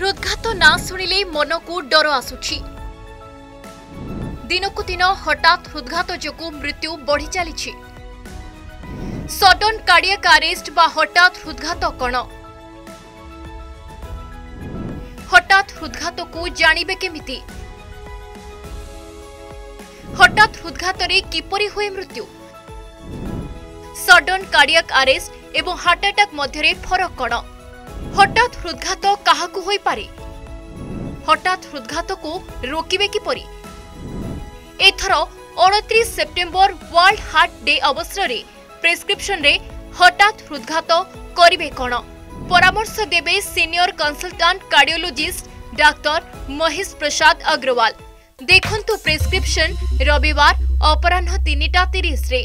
हृदघात ना शुणिले मन को डर आसुछि। दिनकु दिन हठात हृदघात जोगु मृत्यु बढ़ी चली। सडन कार्डियाक अरेस्ट बा हठात हृदघात कण? हठात हृदघात को जानिबे केमिति? हठात हृदघात रे किपरि होय मृत्यु? सडन कार्डियाक अरेस्ट एवं हार्ट अटैक मध्य फरक कण? हठात हृदघात काहाकु होई पारे? हठात हृदघात को रोकिबे किपरि? एथर 29 सेप्टेम्बर वर्ल्ड हार्ट डे अवसर रे प्रेस्क्रिप्शन रे हठात हृदघात करिबे कण परामर्श देबे senior consultant cardiologist doctor Mahesh Prasad Agarwal. देखंतु प्रेस्क्रिप्शन रविवार अपराह्न 3:30 रे।